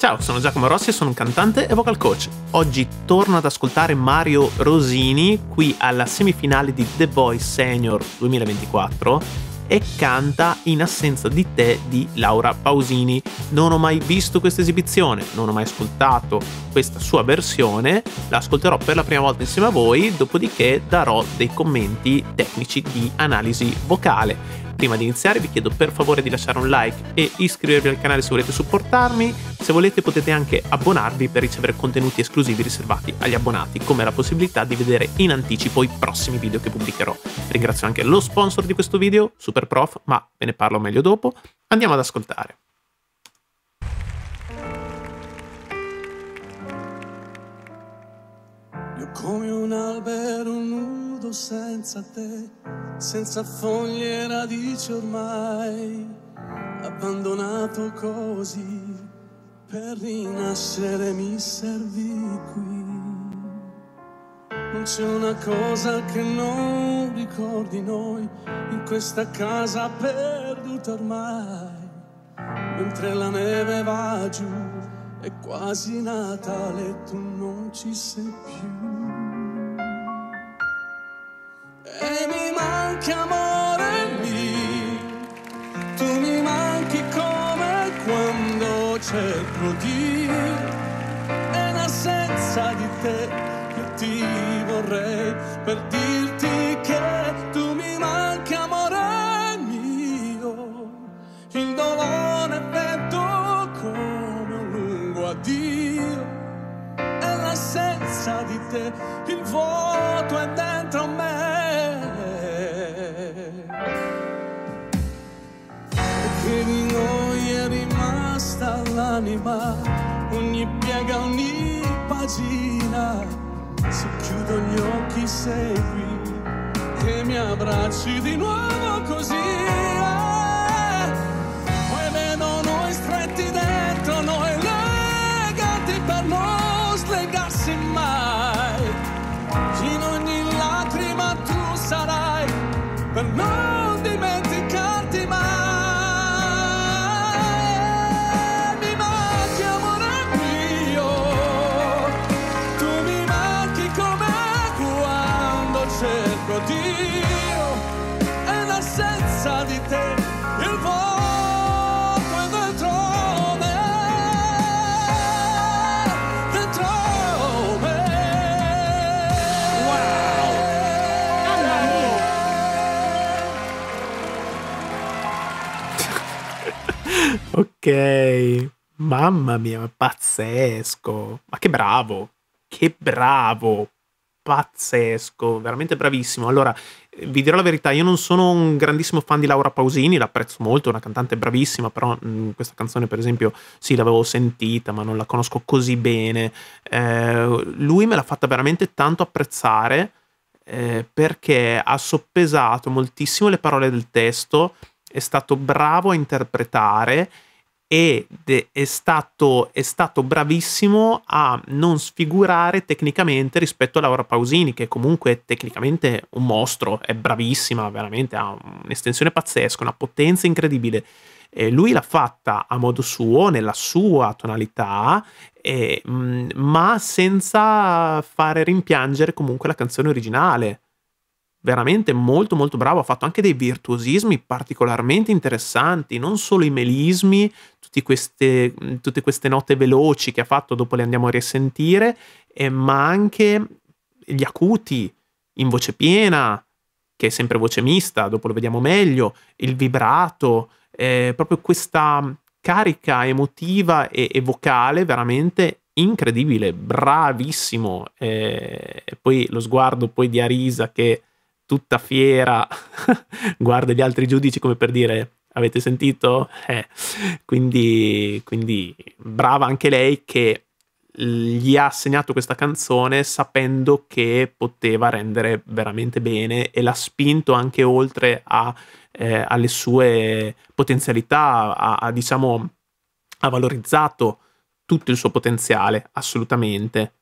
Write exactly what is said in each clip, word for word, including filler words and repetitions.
Ciao, sono Giacomo Rossi e sono un cantante e vocal coach. Oggi torno ad ascoltare Mario Rosini qui alla semifinale di The Voice Senior duemilaventiquattro e canta In assenza di te di Laura Pausini. Non ho mai visto questa esibizione, non ho mai ascoltato questa sua versione, la ascolterò per la prima volta insieme a voi, dopodiché darò dei commenti tecnici di analisi vocale. Prima di iniziare vi chiedo per favore di lasciare un like e iscrivervi al canale se volete supportarmi. Se volete potete anche abbonarvi per ricevere contenuti esclusivi riservati agli abbonati, come la possibilità di vedere in anticipo i prossimi video che pubblicherò. Ringrazio anche lo sponsor di questo video, SuperProf, ma ve ne parlo meglio dopo. Andiamo ad ascoltare. Io come un albero nudo senza te, senza foglie e radici ormai, abbandonato così, per rinascere mi servì qui. Non c'è una cosa che non ricordi noi, in questa casa perduta ormai, mentre la neve va giù, è quasi Natale e tu non ci sei più. E mi manchi, amore mio, tu mi manchi come quando cerco di, è in assenza di te che ti vorrei, per dirti che tu mi manchi, amore mio. Il dolore è freddo come un lungo addio, è in assenza di te, il vuoto è dentro me. Che di noi è rimasta l'anima, ogni piega, ogni pagina, se chiudo gli occhi sei qui, che mi abbracci di nuovo così, eh. Poi vedo noi stretti dentro, noi legati per non slegarsi mai, in ogni lacrima tu sarai, per non dimenticarti mai. Dio, è in assenza di te, il vuoto è dentro me, dentro me. Wow! Mamma mia! Ok, mamma mia, ma pazzesco! Ma che bravo! Che bravo! Pazzesco, veramente bravissimo. Allora, vi dirò la verità, io non sono un grandissimo fan di Laura Pausini, l'apprezzo molto, è una cantante bravissima, però mh, questa canzone per esempio sì, l'avevo sentita ma non la conosco così bene. Eh, lui me l'ha fatta veramente tanto apprezzare eh, perché ha soppesato moltissimo le parole del testo, è stato bravo a interpretare ed è stato, è stato bravissimo a non sfigurare tecnicamente rispetto a Laura Pausini, che comunque è tecnicamente un mostro, è bravissima, veramente ha un'estensione pazzesca, una potenza incredibile. Eh, lui l'ha fatta a modo suo, nella sua tonalità, eh, mh, ma senza fare rimpiangere comunque la canzone originale. Veramente molto molto bravo, ha fatto anche dei virtuosismi particolarmente interessanti, non solo i melismi, tutti queste, tutte queste note veloci che ha fatto, dopo le andiamo a risentire, eh, ma anche gli acuti in voce piena, che è sempre voce mista, dopo lo vediamo meglio, il vibrato, eh, proprio questa carica emotiva e, e vocale veramente incredibile, bravissimo. Eh, e poi lo sguardo poi di Arisa che tutta fiera guarda gli altri giudici come per dire avete sentito? Eh, quindi, quindi brava anche lei che gli ha assegnato questa canzone sapendo che poteva rendere veramente bene e l'ha spinto anche oltre a, eh, alle sue potenzialità, ha, ha, diciamo, ha valorizzato tutto il suo potenziale, assolutamente.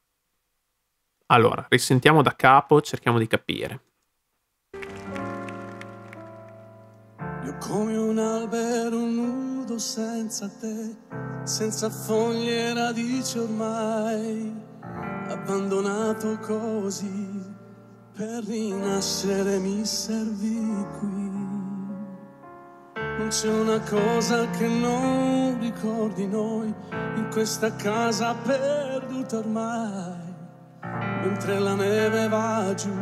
Allora, risentiamo da capo, cerchiamo di capire. Come un albero nudo mondo senza te, senza foglie e radici ormai, abbandonato così, per rinascere mi servi qui. Non c'è una cosa che non ricordi noi, in questa casa perduta ormai, mentre la neve va giù,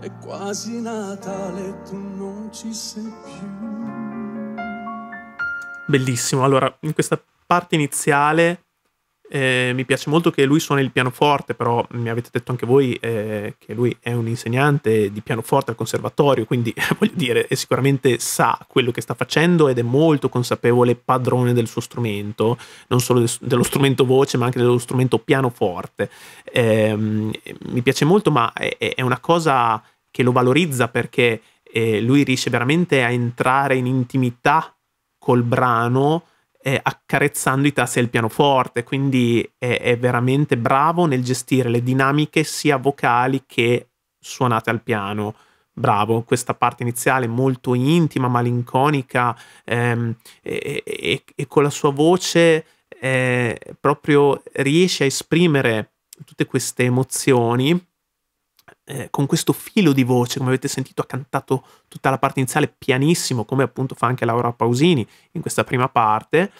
è quasi Natale, tu non ci sei più. Bellissimo. Allora, in questa parte iniziale eh, mi piace molto che lui suona il pianoforte, però mi avete detto anche voi eh, che lui è un insegnante di pianoforte al conservatorio, quindi voglio dire, è sicuramente sa quello che sta facendo ed è molto consapevole, padrone del suo strumento, non solo dello strumento voce ma anche dello strumento pianoforte. Eh, mi piace molto, ma è, è una cosa che lo valorizza, perché eh, lui riesce veramente a entrare in intimità col brano, eh, accarezzando i tasti del pianoforte, quindi è, è veramente bravo nel gestire le dinamiche sia vocali che suonate al piano. Bravo, questa parte iniziale molto intima, malinconica, ehm, e, e, e con la sua voce eh, proprio riesce a esprimere tutte queste emozioni. Eh, con questo filo di voce, come avete sentito, ha cantato tutta la parte iniziale pianissimo, come appunto fa anche Laura Pausini in questa prima parte,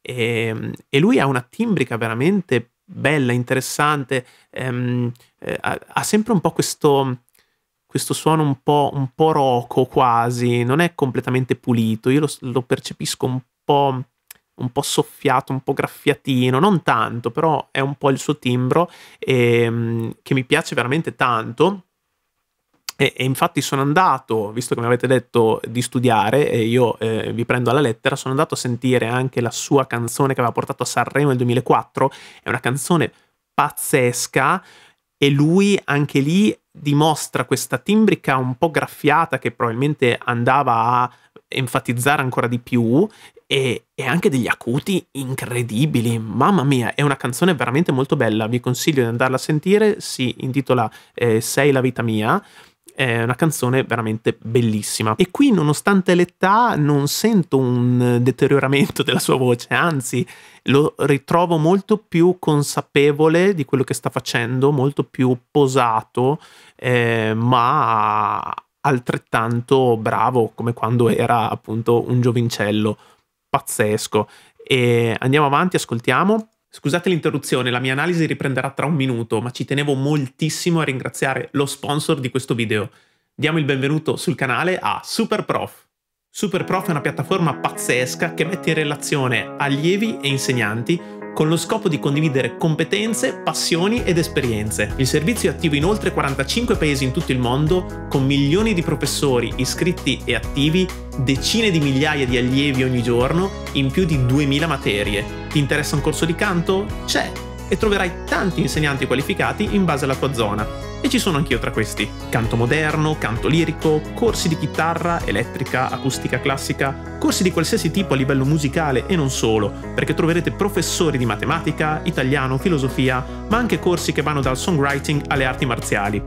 e, e lui ha una timbrica veramente bella, interessante, ehm, eh, ha, ha sempre un po' questo, questo suono un po', un po' roco quasi, non è completamente pulito, io lo, lo percepisco un po', un po' soffiato, un po' graffiatino, non tanto, però è un po' il suo timbro, ehm, che mi piace veramente tanto, e, e infatti sono andato, visto che mi avete detto di studiare e io eh, vi prendo alla lettera, sono andato a sentire anche la sua canzone che aveva portato a Sanremo nel duemilaquattro, è una canzone pazzesca, e lui anche lì dimostra questa timbrica un po' graffiata che probabilmente andava a enfatizzare ancora di più, e, e anche degli acuti incredibili. Mamma mia, è una canzone veramente molto bella, vi consiglio di andarla a sentire, si intitola eh, Sei la vita mia, è una canzone veramente bellissima. E qui, nonostante l'età, non sento un deterioramento della sua voce, anzi lo ritrovo molto più consapevole di quello che sta facendo, molto più posato, eh, ma altrettanto bravo come quando era appunto un giovincello. Pazzesco. E andiamo avanti, ascoltiamo. Scusate l'interruzione, la mia analisi riprenderà tra un minuto, ma ci tenevo moltissimo a ringraziare lo sponsor di questo video. Diamo il benvenuto sul canale a SuperProf. SuperProf è una piattaforma pazzesca che mette in relazione allievi e insegnanti con lo scopo di condividere competenze, passioni ed esperienze. Il servizio è attivo in oltre quarantacinque paesi in tutto il mondo, con milioni di professori iscritti e attivi, decine di migliaia di allievi ogni giorno, in più di duemila materie. Ti interessa un corso di canto? C'è! E troverai tanti insegnanti qualificati in base alla tua zona. E ci sono anch'io tra questi. Canto moderno, canto lirico, corsi di chitarra, elettrica, acustica classica, corsi di qualsiasi tipo a livello musicale e non solo, perché troverete professori di matematica, italiano, filosofia, ma anche corsi che vanno dal songwriting alle arti marziali.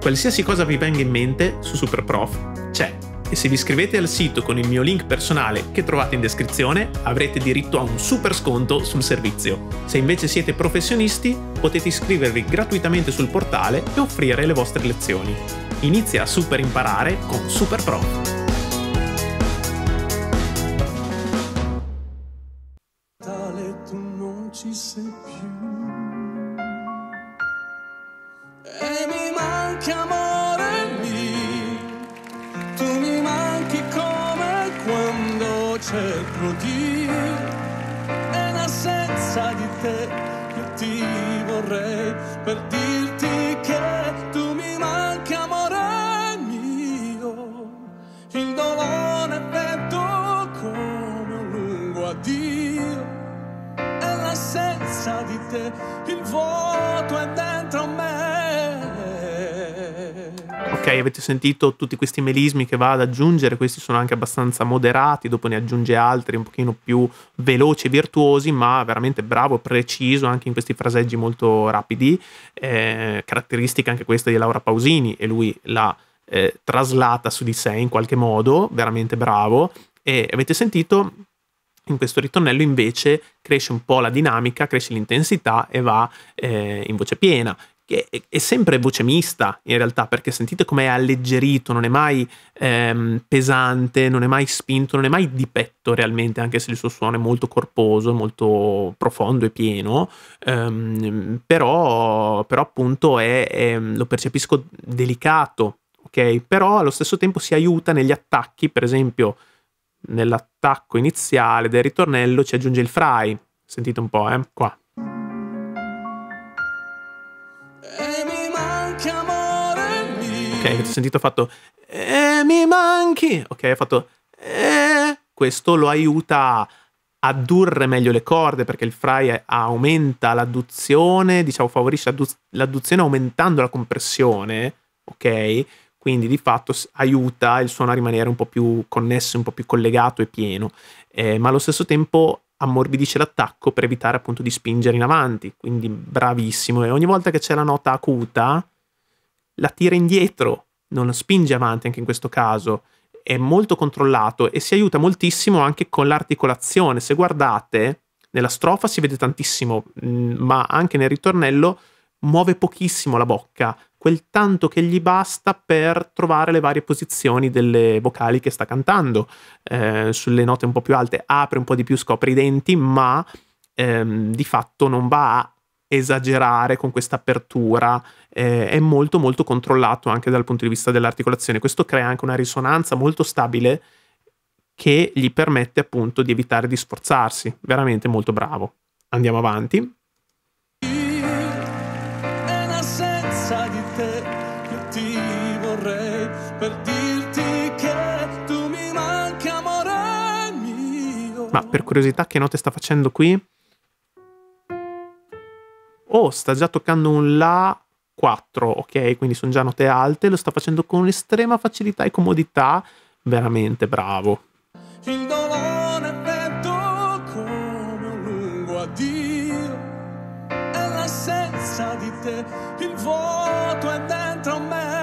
Qualsiasi cosa vi venga in mente su SuperProf c'è. E se vi iscrivete al sito con il mio link personale che trovate in descrizione, avrete diritto a un super sconto sul servizio. Se invece siete professionisti, potete iscrivervi gratuitamente sul portale e offrire le vostre lezioni. Inizia a super imparare con SuperProf. Tu non ci sei più. E mi manca amore mio. Tu mi manchi come quando cerco di. E in assenza di te io ti vorrei per dirti che tu mi manchi amore mio. Il dolore è freddo come un lungo addio. Senza di te il vuoto è dentro me. Ok, avete sentito tutti questi melismi che va ad aggiungere, questi sono anche abbastanza moderati, dopo ne aggiunge altri un pochino più veloci e virtuosi, ma veramente bravo, preciso anche in questi fraseggi molto rapidi, eh, caratteristica anche questa di Laura Pausini, e lui l'ha eh, traslata su di sé in qualche modo, veramente bravo. E avete sentito In questo ritornello invece cresce un po' la dinamica, cresce l'intensità e va eh, in voce piena, che è sempre voce mista in realtà, perché sentite com'è alleggerito, non è mai ehm, pesante, non è mai spinto, non è mai di petto realmente, anche se il suo suono è molto corposo, molto profondo e pieno, ehm, però, però appunto è, è, lo percepisco delicato, ok? Però allo stesso tempo si aiuta negli attacchi, per esempio nell'attacco iniziale del ritornello ci aggiunge il fry, sentite un po', eh, qua. Ok, avete sentito, ho fatto eh, mi manchi, ok, ho fatto eh. Questo lo aiuta a addurre meglio le corde, perché il fry aumenta l'adduzione, diciamo favorisce l'adduzione aumentando la compressione, ok? Quindi di fatto aiuta il suono a rimanere un po' più connesso, un po' più collegato e pieno, eh, ma allo stesso tempo ammorbidisce l'attacco per evitare appunto di spingere in avanti, quindi bravissimo. E ogni volta che c'è la nota acuta la tira indietro, non spinge avanti anche in questo caso, è molto controllato e si aiuta moltissimo anche con l'articolazione. Se guardate, nella strofa si vede tantissimo, ma anche nel ritornello muove pochissimo la bocca, quel tanto che gli basta per trovare le varie posizioni delle vocali che sta cantando, eh, sulle note un po' più alte apre un po' di più, scopre i denti, ma ehm, di fatto non va a esagerare con questa apertura, eh, è molto molto controllato anche dal punto di vista dell'articolazione. Questo crea anche una risonanza molto stabile che gli permette appunto di evitare di sforzarsi, veramente molto bravo. Andiamo avanti. Ma per curiosità, che note sta facendo qui? Oh, sta già toccando un La quattro, ok? Quindi sono già note alte, lo sta facendo con estrema facilità e comodità, veramente bravo. Il dolore è freddo come un lungo addio, è l'assenza di te, il vuoto è dentro me.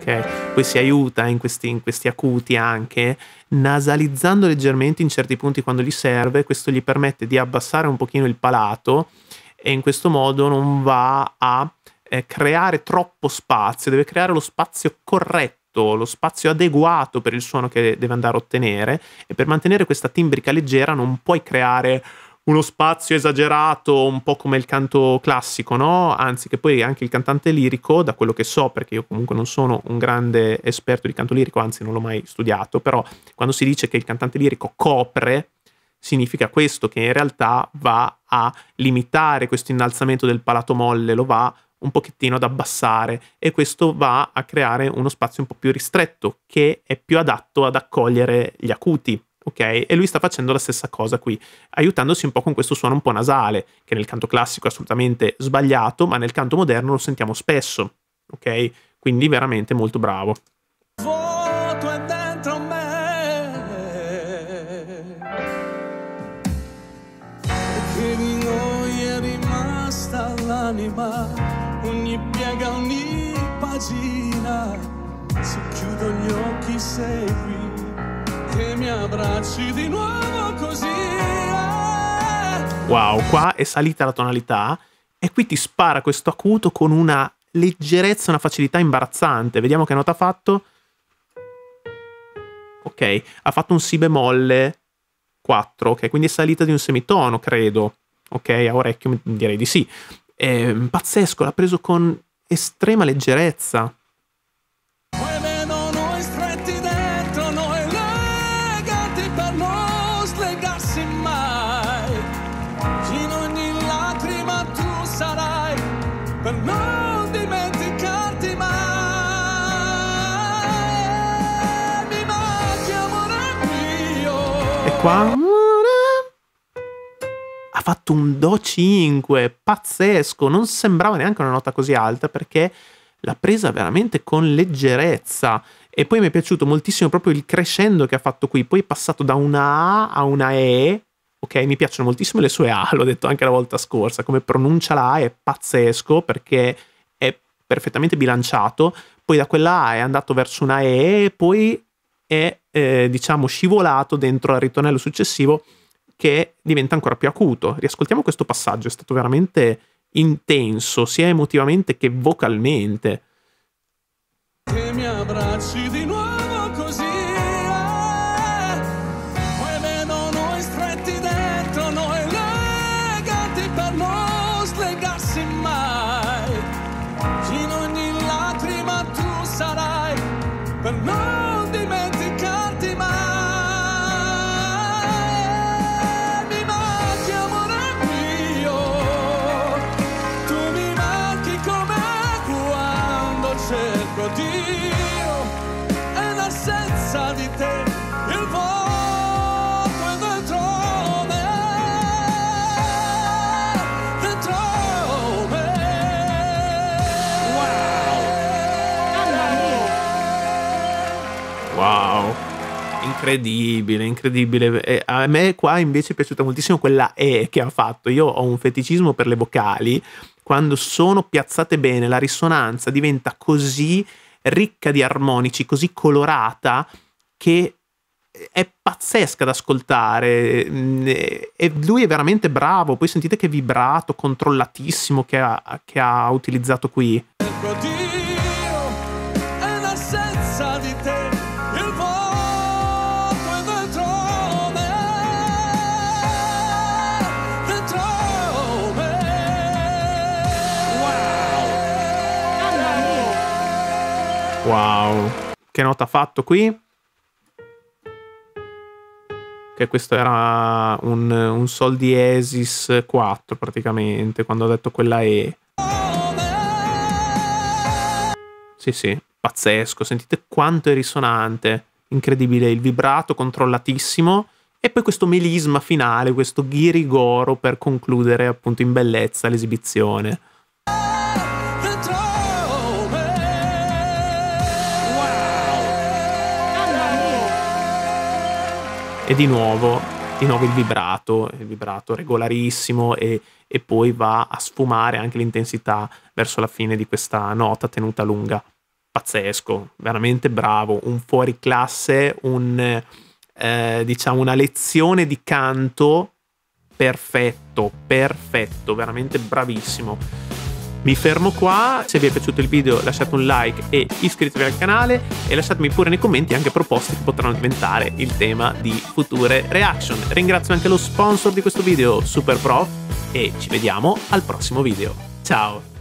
Ok, poi si aiuta in questi, in questi acuti anche, nasalizzando leggermente in certi punti quando gli serve. Questo gli permette di abbassare un pochino il palato e in questo modo non va a eh, creare troppo spazio, deve creare lo spazio corretto, lo spazio adeguato per il suono che deve andare a ottenere, e per mantenere questa timbrica leggera non puoi creare uno spazio esagerato, un po' come il canto classico, no? Anzi, che poi anche il cantante lirico, da quello che so, perché io comunque non sono un grande esperto di canto lirico, anzi non l'ho mai studiato, però quando si dice che il cantante lirico copre, significa questo, che in realtà va a limitare questo innalzamento del palato molle, lo va un pochettino ad abbassare, e questo va a creare uno spazio un po' più ristretto, che è più adatto ad accogliere gli acuti. Okay? E lui sta facendo la stessa cosa qui, aiutandosi un po' con questo suono un po' nasale, che nel canto classico è assolutamente sbagliato, ma nel canto moderno lo sentiamo spesso, ok? Quindi veramente molto bravo. Voto è dentro me, perché di noi è rimasta l'anima, ogni piega, ogni pagina, se chiudo gli occhi segui, che mi abbracci di nuovo così. Wow, qua è salita la tonalità e qui ti spara questo acuto con una leggerezza, una facilità imbarazzante. Vediamo che nota ha fatto. Ok, ha fatto un si bemolle quattro, ok, quindi è salita di un semitono, credo. Ok, a orecchio direi di sì. È pazzesco, l'ha preso con estrema leggerezza. Qua ha fatto un do cinque, pazzesco, non sembrava neanche una nota così alta perché l'ha presa veramente con leggerezza. E poi mi è piaciuto moltissimo proprio il crescendo che ha fatto qui, poi è passato da una A a una E, ok? Mi piacciono moltissimo le sue A, l'ho detto anche la volta scorsa, come pronuncia la A è pazzesco perché è perfettamente bilanciato, poi da quella A è andato verso una E, poi è eh, diciamo scivolato dentro al ritornello successivo, che diventa ancora più acuto. Riascoltiamo questo passaggio, è stato veramente intenso sia emotivamente che vocalmente. Che mi abbracci di nuovo così, eh, poi vedo noi stretti dentro, noi legati per non slegarsi mai, in ogni lacrima tu sarai, per non dimenticarti mai. Mi manchi amore mio, tu mi manchi come quando cerco di di te, il vuoto è dentro me, dentro me. Wow, wow, incredibile, incredibile. E a me qua invece è piaciuta moltissimo quella E che ha fatto. Io ho un feticismo per le vocali, quando sono piazzate bene la risonanza diventa così ricca di armonici, così colorata, che è pazzesca da ascoltare, e lui è veramente bravo. Poi sentite che vibrato controllatissimo che ha, che ha utilizzato qui. Wow, che nota ha fatto qui? Che questo era un, un sol diesis quattro praticamente, quando ho detto quella E. Sì, sì, pazzesco, sentite quanto è risonante, incredibile, il vibrato controllatissimo e poi questo melisma finale, questo ghirigoro per concludere appunto in bellezza l'esibizione. E di nuovo, di nuovo il vibrato, il vibrato regolarissimo, e, e poi va a sfumare anche l'intensità verso la fine di questa nota tenuta lunga. Pazzesco, veramente bravo, un fuoriclasse, un, eh, diciamo una lezione di canto perfetto, perfetto, veramente bravissimo. Mi fermo qua, se vi è piaciuto il video lasciate un like e iscrivetevi al canale e lasciatemi pure nei commenti anche proposte che potranno diventare il tema di future reaction. Ringrazio anche lo sponsor di questo video, SuperProf, e ci vediamo al prossimo video. Ciao!